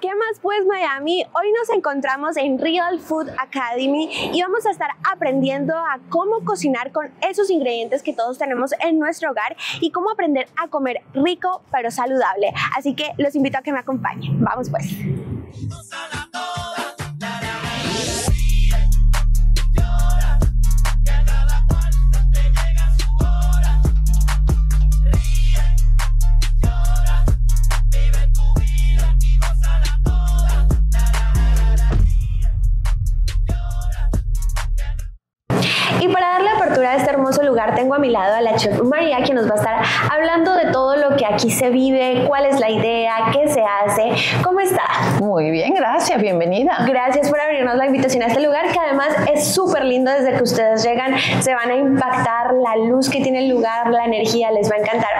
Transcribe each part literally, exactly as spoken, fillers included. ¿Qué más pues Miami? Hoy nos encontramos en Real Food Academy y vamos a estar aprendiendo a cómo cocinar con esos ingredientes que todos tenemos en nuestro hogar y cómo aprender a comer rico pero saludable. Así que los invito a que me acompañen. Vamos pues. A este hermoso lugar tengo a mi lado a la chef María, quien nos va a estar hablando de todo lo que aquí se vive, cuál es la idea, qué se hace. ¿Cómo está? Muy bien, gracias, bienvenida. Gracias por abrirnos la invitación a este lugar, que además es súper lindo. Desde que ustedes llegan se van a impactar, la luz que tiene el lugar, la energía, les va a encantar.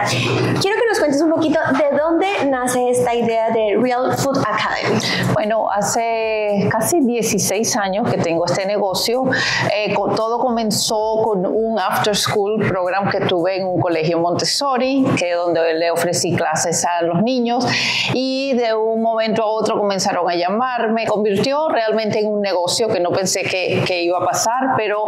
Quiero que nos cuentes un poquito de dónde nace esta idea de Real Food Academy. Bueno, hace casi dieciséis años que tengo este negocio. Eh, con, todo comenzó con un after school program que tuve en un colegio Montessori, que donde le ofrecí clases a los niños, y de un momento a otro comenzaron a llamarme. Convirtió realmente en un negocio que no pensé que, que iba a pasar, pero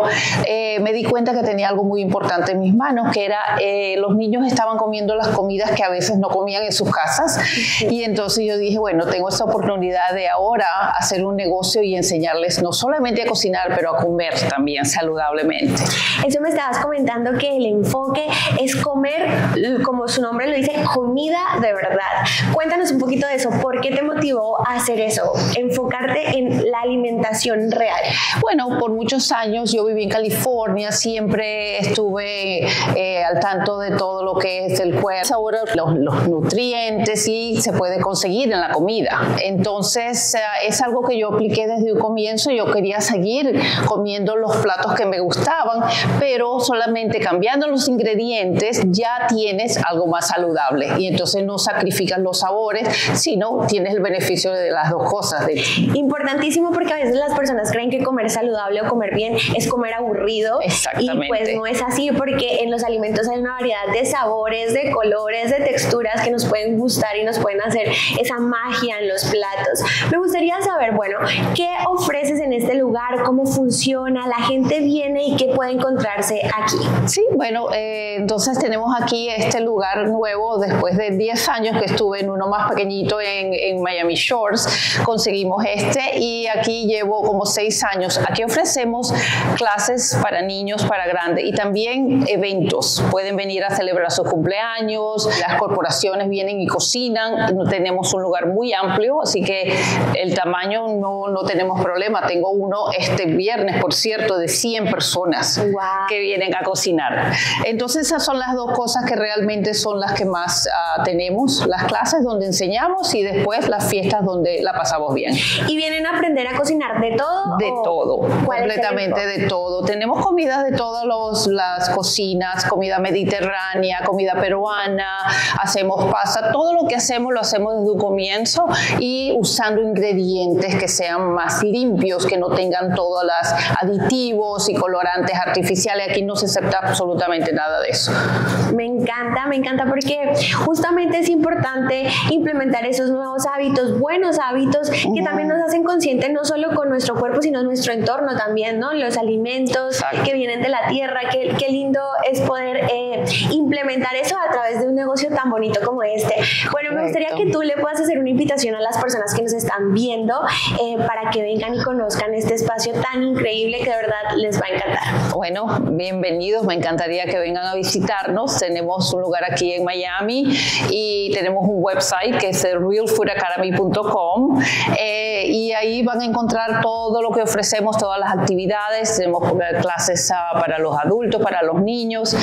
eh, me di cuenta que tenía algo muy importante en mis manos, que era eh, los niños estaban comiendo las comidas que a veces no comían en sus casas. Sí. Y entonces yo dije, bueno, tengo esta oportunidad de ahora hacer un negocio y enseñarles no solamente a cocinar, pero a comer también saludablemente. Eso me estabas comentando, que el enfoque es comer, como su nombre lo dice, comida de verdad. Cuéntanos un poquito de eso. ¿Por qué te motivó a hacer eso? Enfocarte en la alimentación real. Bueno, por muchos años yo viví en California, siempre estuve eh, al tanto de todo lo que es el cuerpo, ahora los, los nutrientes, y se puede conseguir en la comida. Entonces eh, es algo que yo apliqué desde un comienzo. Yo quería seguir comiendo los platos que me gustaban, pero solamente cambiando los ingredientes ya tienes algo más saludable, y entonces no sacrificas los sabores, sino tienes el beneficio de las dos cosas. Importantísimo, porque a veces las personas creen que comer saludable o comer bien es comer aburrido. Exactamente. Y pues no es así, porque en los alimentos hay una variedad de sabores, de colores, de texturas que nos pueden gustar y nos pueden hacer esa magia en los platos. Me gustaría saber, bueno, ¿qué ofreces en este lugar? ¿Cómo funciona? ¿La gente viene y qué puede encontrar aquí? Sí, bueno, eh, entonces tenemos aquí este lugar nuevo. Después de diez años que estuve en uno más pequeñito en, en Miami Shores, conseguimos este, y aquí llevo como seis años. Aquí ofrecemos clases para niños, para grandes, y también eventos. Pueden venir a celebrar sus cumpleaños, las corporaciones vienen y cocinan. Tenemos un lugar muy amplio, así que el tamaño no, no tenemos problema. Tengo uno este viernes, por cierto, de cien personas. Wow. Que vienen a cocinar. Entonces esas son las dos cosas que realmente son las que más uh, tenemos: las clases donde enseñamos, y después las fiestas donde la pasamos bien. ¿Y vienen a aprender a cocinar de todo? De todo, completamente de todo. Tenemos comidas de todas los, las cocinas: comida mediterránea, comida peruana, hacemos pasta. Todo lo que hacemos lo hacemos desde un comienzo, y usando ingredientes que sean más limpios, que no tengan todos los aditivos y colorantes artificiales. Aquí no se acepta absolutamente nada de eso. Me encanta, me encanta, porque justamente es importante implementar esos nuevos hábitos, buenos hábitos, uh-huh. que también nos hacen conscientes no solo con nuestro cuerpo, sino nuestro entorno también, ¿no? Los alimentos Exacto. que vienen de la tierra. Qué, qué lindo es poder eh, implementar eso a través de un negocio tan bonito como este. Bueno, Correcto. Me gustaría que tú le puedas hacer una invitación a las personas que nos están viendo eh, para que vengan y conozcan este espacio tan increíble que de verdad les va a encantar. Bueno, bienvenidos, me encantaría que vengan a visitarnos. Tenemos un lugar aquí en Miami, y tenemos un website que es the real food academy punto com, eh, y ahí van a encontrar todo lo que ofrecemos, todas las actividades. Tenemos clases uh, para los adultos, para los niños, uh,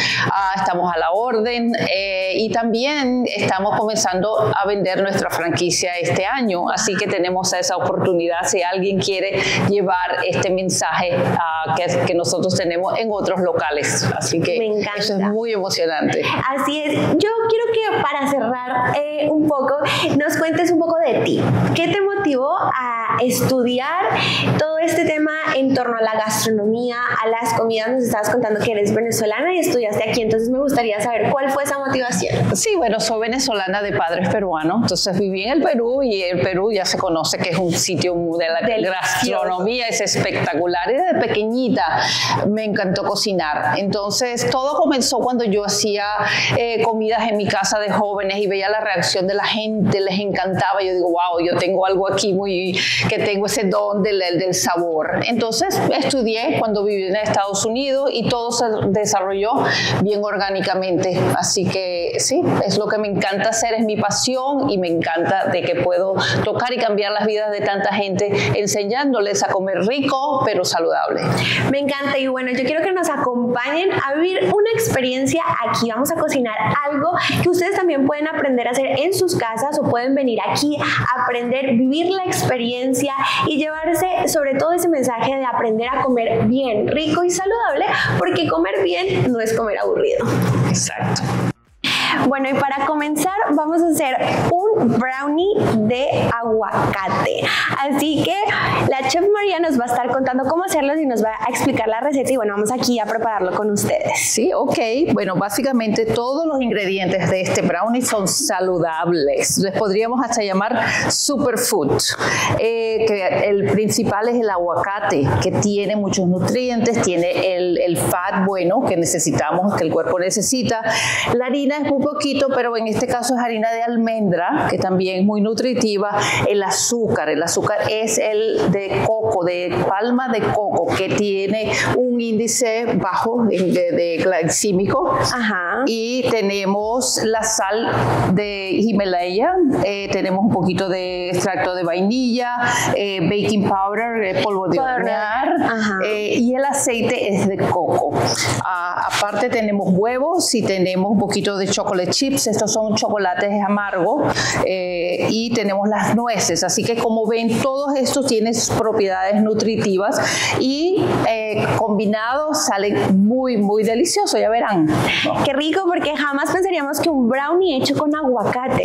estamos a la orden, eh, y también estamos comenzando a vender nuestra franquicia este año, así que tenemos esa oportunidad si alguien quiere llevar este mensaje uh, que, que nosotros tenemos en otros locales, así que eso es muy emocionante. Así es. Yo quiero que, para cerrar eh, un poco, nos cuentes un poco de ti. ¿Qué te motivó a estudiar todo este tema en torno a la gastronomía, a las comidas. Nos estabas contando que eres venezolana y estudiaste aquí, entonces me gustaría saber cuál fue esa motivación. Sí, bueno, soy venezolana de padres peruanos, entonces viví en el Perú y el Perú ya se conoce que es un sitio de la Delicioso. gastronomía, es espectacular. Y desde pequeñita me encantó cocinar, entonces todo comenzó cuando yo hacía eh, comidas en mi casa de jóvenes y veía la reacción de la gente, les encantaba. Yo digo, wow, yo tengo algo aquí muy, que tengo ese don del, del sabor. Entonces estudié cuando viví en Estados Unidos y todo se desarrolló bien orgánicamente, así que sí, es lo que me encanta hacer, es mi pasión y me encanta de que puedo tocar y cambiar las vidas de tanta gente enseñándoles a comer rico pero saludable. Me encanta. Y bueno, yo quiero que nos acompañen a vivir una experiencia aquí. Vamos a cocinar algo que ustedes también pueden aprender a hacer en sus casas o pueden venir aquí a aprender, vivir la experiencia y llevarse sobre todo ese mensaje de aprender a comer bien, rico y saludable, porque comer bien no es comer aburrido. Exacto. Bueno, y para comenzar vamos a hacer un brownie de aguacate. Así que la chef María nos va a estar contando cómo hacerlos y nos va a explicar la receta. Y bueno, vamos aquí a prepararlo con ustedes. Sí, ok. Bueno, básicamente todos los ingredientes de este brownie son saludables. Les podríamos hasta llamar superfood. Eh, que el principal es el aguacate, que tiene muchos nutrientes, tiene el, el fat bueno que necesitamos, que el cuerpo necesita. La harina es muy poquito, pero en este caso es harina de almendra, que también es muy nutritiva. El azúcar, el azúcar es el de coco, de palma de coco, que tiene un índice bajo de, de, de glicémico. Ajá. Y tenemos la sal de Himalaya, eh, tenemos un poquito de extracto de vainilla, eh, baking powder, eh, polvo de hornear, eh, y el aceite es de coco. Ah, aparte tenemos huevos y tenemos un poquito de chocolate chips. Estos son chocolates amargos, eh, y tenemos las nueces. Así que como ven, todos estos tienen propiedades nutritivas y eh, combinados salen muy muy deliciosos, ya verán. Qué rico, porque jamás pensaríamos que un brownie hecho con aguacate,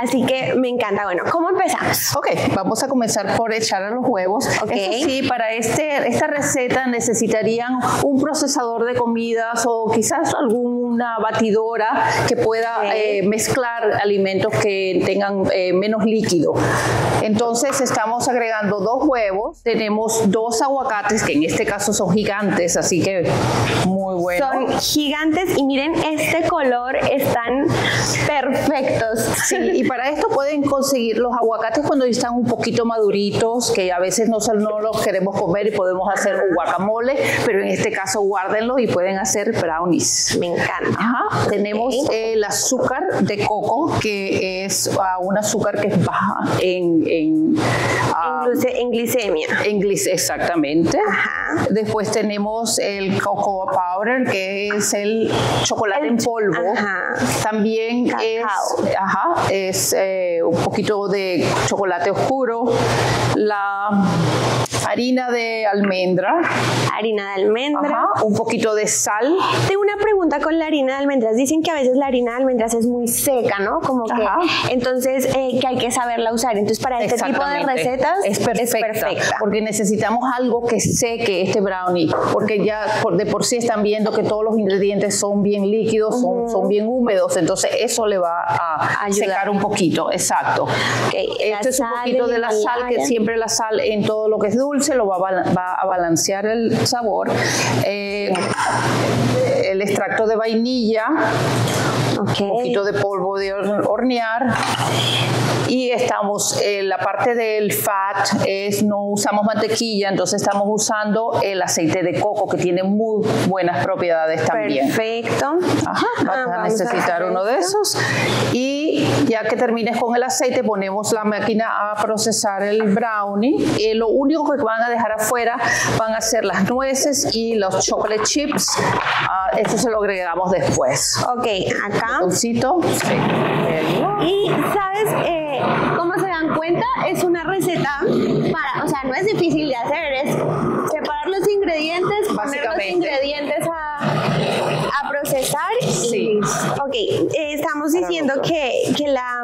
así que me encanta. Bueno, ¿cómo empezamos? Ok, vamos a comenzar por echar a los huevos. Okay. Eso sí, para este, esta receta necesitarían un procesador de comidas o quizás alguna batidora que pueda eh, mezclar alimentos que tengan eh, menos líquido. Entonces estamos agregando dos huevos, tenemos dos aguacates que en este caso son gigantes, así que muy bueno. Son gigantes y miren este color, están perfectos. Sí, y para esto pueden conseguir los aguacates cuando están un poquito maduritos, que a veces no, no los queremos comer y podemos hacer un guacamole, pero en este caso guárdenlos y pueden hacer brownies. Me encanta. Ajá. Tenemos el azúcar de coco, que es uh, un azúcar que es baja en, en, uh, en glicemia. En glic exactamente. Ajá. Después tenemos el cocoa powder, que es el chocolate el, en polvo. Ajá. También Cacao. es, ajá, es eh, un poquito de chocolate oscuro. La harina de almendra. Harina de almendra. Ajá, un poquito de sal. Tengo una pregunta con la harina de almendras. Dicen que a veces la harina de almendras es muy seca, ¿no? Como que, entonces, eh, que hay que saberla usar. Entonces, para este tipo de recetas es perfecta, es perfecta. Porque necesitamos algo que seque este brownie. Porque ya por, de por sí están viendo que todos los ingredientes son bien líquidos, uh-huh. son, son bien húmedos. Entonces, eso le va a ayudar. Secar un poquito. Exacto. Okay, este es un poquito de la sal, que siempre la sal en todo lo que es dulce se lo va a, va a balancear el sabor. Eh, el extracto de vainilla, okay. un poquito de polvo de hornear. Y estamos, eh, la parte del fat, es, no usamos mantequilla, entonces estamos usando el aceite de coco, que tiene muy buenas propiedades también. Perfecto. Ajá, vas ah, a necesitar a uno de esos. Y ya que termines con el aceite, ponemos la máquina a procesar el brownie. Eh, lo único que van a dejar afuera van a ser las nueces y los chocolate chips. Uh, esto se lo agregamos después. Ok, acá. Botoncito. Sí. Y, ¿sabes? Eh, ¿Cómo se dan cuenta? Es una receta para, o sea, no es difícil de hacer, es separar los ingredientes, poner los ingredientes a, a procesar. Sí. Ok, eh, estamos diciendo que, que, la,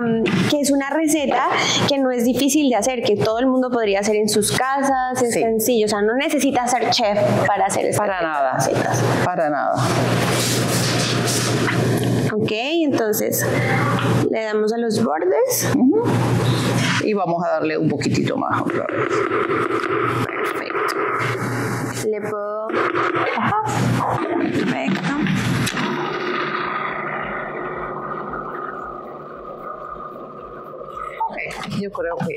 que es una receta que no es difícil de hacer, que todo el mundo podría hacer en sus casas, es sí. sencillo, o sea, no necesita ser chef para hacer estas para nada, recetas. Para nada. Ok, entonces le damos a los bordes. Uh-huh. Y vamos a darle un poquitito más. Perfecto. Le puedo... Ajá. Perfecto. Yo creo que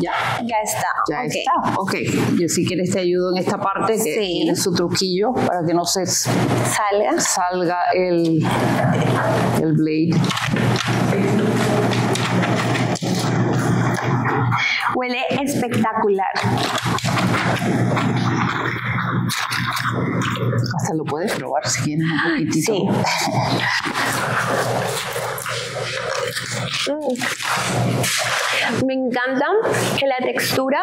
ya, ya está. Ya okay. está. Ok. Yo si quieres te ayudo en esta parte que sí. tiene su truquillo para que no se salga, salga el, el blade. Huele espectacular. Hasta lo puedes probar si quieres un poquitito. Sí. Mm. Me encanta que la textura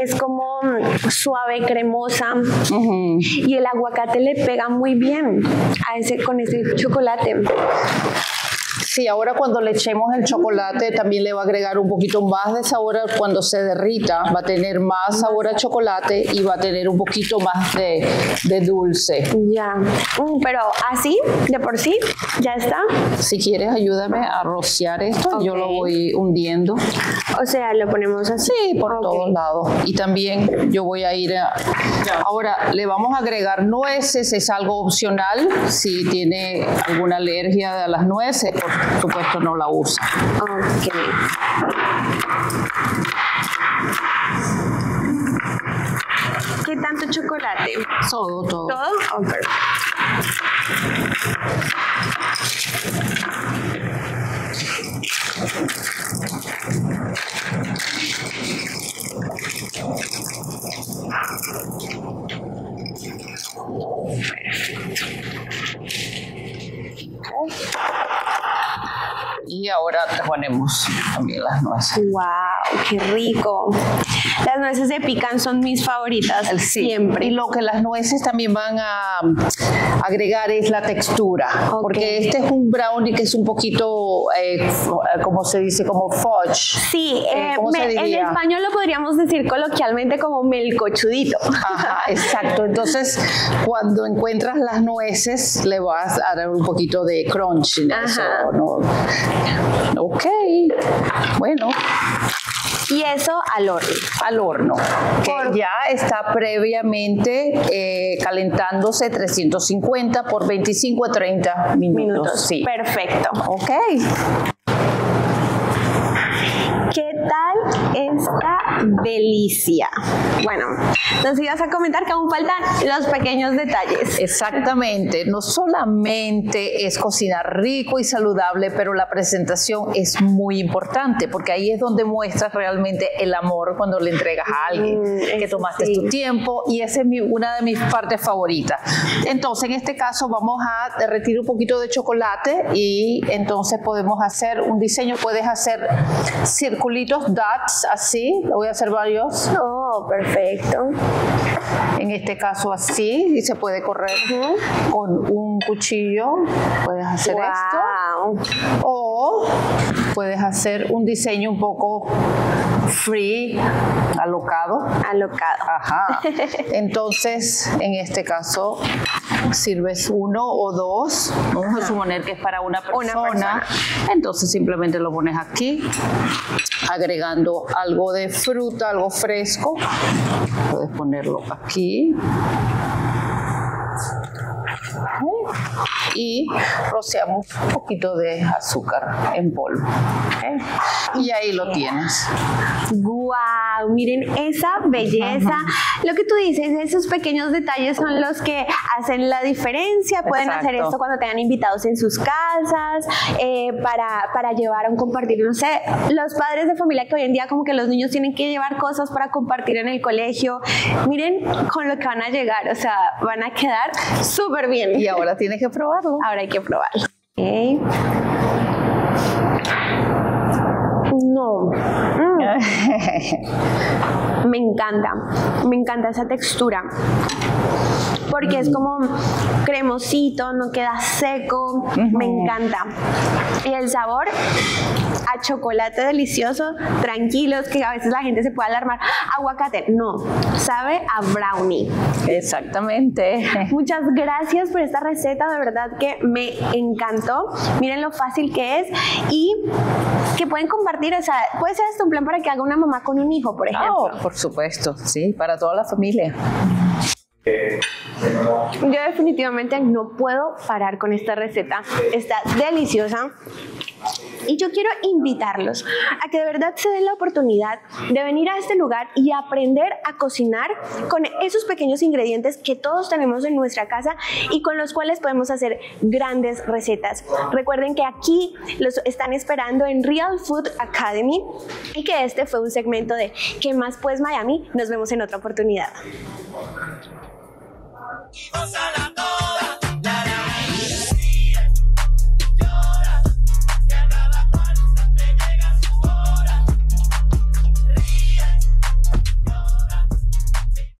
es como suave, cremosa. Uh-huh. Y el aguacate le pega muy bien a ese, con ese chocolate. Sí, ahora cuando le echemos el chocolate también le va a agregar un poquito más de sabor. Cuando se derrita va a tener más sabor a chocolate y va a tener un poquito más de, de dulce. Ya, mm, pero así, de por sí, ya está. Si quieres ayúdame a rociar esto, okay. yo lo voy hundiendo. O sea, lo ponemos así. Sí, por okay. todos lados. Y también yo voy a ir a... Ahora le vamos a agregar nueces, es algo opcional. Si tiene alguna alergia a las nueces, por supuesto no la usa. Okay. ¿Qué tanto chocolate? Todo, todo. ¿Todo? Oh, perfecto. Y ahora ponemos también las nueces. ¡Wow! ¡Qué rico! Las nueces de pecan son mis favoritas, sí. siempre. Y lo que las nueces también van a agregar es la textura. Okay. Porque este es un brownie que es un poquito, eh, como se dice, como fudge. Sí, eh, ¿cómo me, se diría? En español lo podríamos decir coloquialmente como melcochudito. Ajá, exacto. Entonces, cuando encuentras las nueces, le vas a dar un poquito de crunchiness. Ajá. O, ¿no? Ok, bueno. Y eso al horno. Al horno, que por... ya está previamente eh, calentándose trescientos cincuenta por veinticinco a treinta minutos. minutos. Sí. Perfecto. Ok. ¿Qué tal esta delicia? Bueno, nos ibas a comentar que aún faltan los pequeños detalles. Exactamente. No solamente es cocinar rico y saludable, pero la presentación es muy importante, porque ahí es donde muestras realmente el amor cuando le entregas a alguien, mm, que tomaste sí. tu tiempo, y esa es mi, una de mis partes favoritas. Entonces, en este caso, vamos a derretir un poquito de chocolate y entonces podemos hacer un diseño. Puedes hacer circulares, circulitos, dots, así, lo voy a hacer varios. Oh, perfecto. En este caso así, y se puede correr uh-huh. con un cuchillo, puedes hacer wow. esto, o puedes hacer un diseño un poco free, alocado. Alocado. Ajá. Entonces, en este caso, sirves uno o dos, vamos uh-huh. a suponer que es para una persona. una persona, entonces simplemente lo pones aquí, agregando algo de fruta, algo fresco. Puedes ponerlo aquí y rociamos un poquito de azúcar en polvo, ¿okay? Y ahí lo tienes. ¡Guau! Wow, miren esa belleza. Ajá. Lo que tú dices, esos pequeños detalles son los que hacen la diferencia. Pueden Exacto. hacer esto cuando tengan invitados en sus casas, eh, para, para llevar a un compartir. No sé, los padres de familia que hoy en día como que los niños tienen que llevar cosas para compartir en el colegio. Miren con lo que van a llegar, o sea, van a quedar súper bien. Y ahora tienes que probarlo. Ahora hay que probarlo. Okay. No. Mm. Me encanta, me encanta esa textura, porque es como cremosito, no queda seco, uh-huh. Me encanta. Y el sabor a chocolate delicioso, tranquilos, que a veces la gente se puede alarmar, aguacate, no, sabe a brownie. Exactamente. Muchas gracias por esta receta, de verdad que me encantó. Miren lo fácil que es y que pueden compartir, o sea, puede ser hasta un plan para que haga una mamá con un hijo, por ejemplo. Oh, por supuesto, sí, para toda la familia. Yo definitivamente no puedo parar con esta receta, está deliciosa. Y yo quiero invitarlos a que de verdad se den la oportunidad de venir a este lugar y aprender a cocinar con esos pequeños ingredientes que todos tenemos en nuestra casa y con los cuales podemos hacer grandes recetas. Recuerden que aquí los están esperando en Real Food Academy y que este fue un segmento de ¿Qué más pues Miami? Nos vemos en otra oportunidad.